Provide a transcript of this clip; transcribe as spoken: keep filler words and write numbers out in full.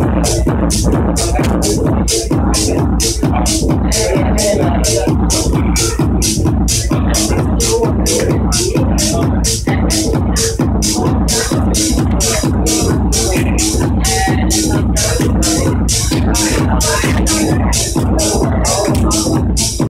I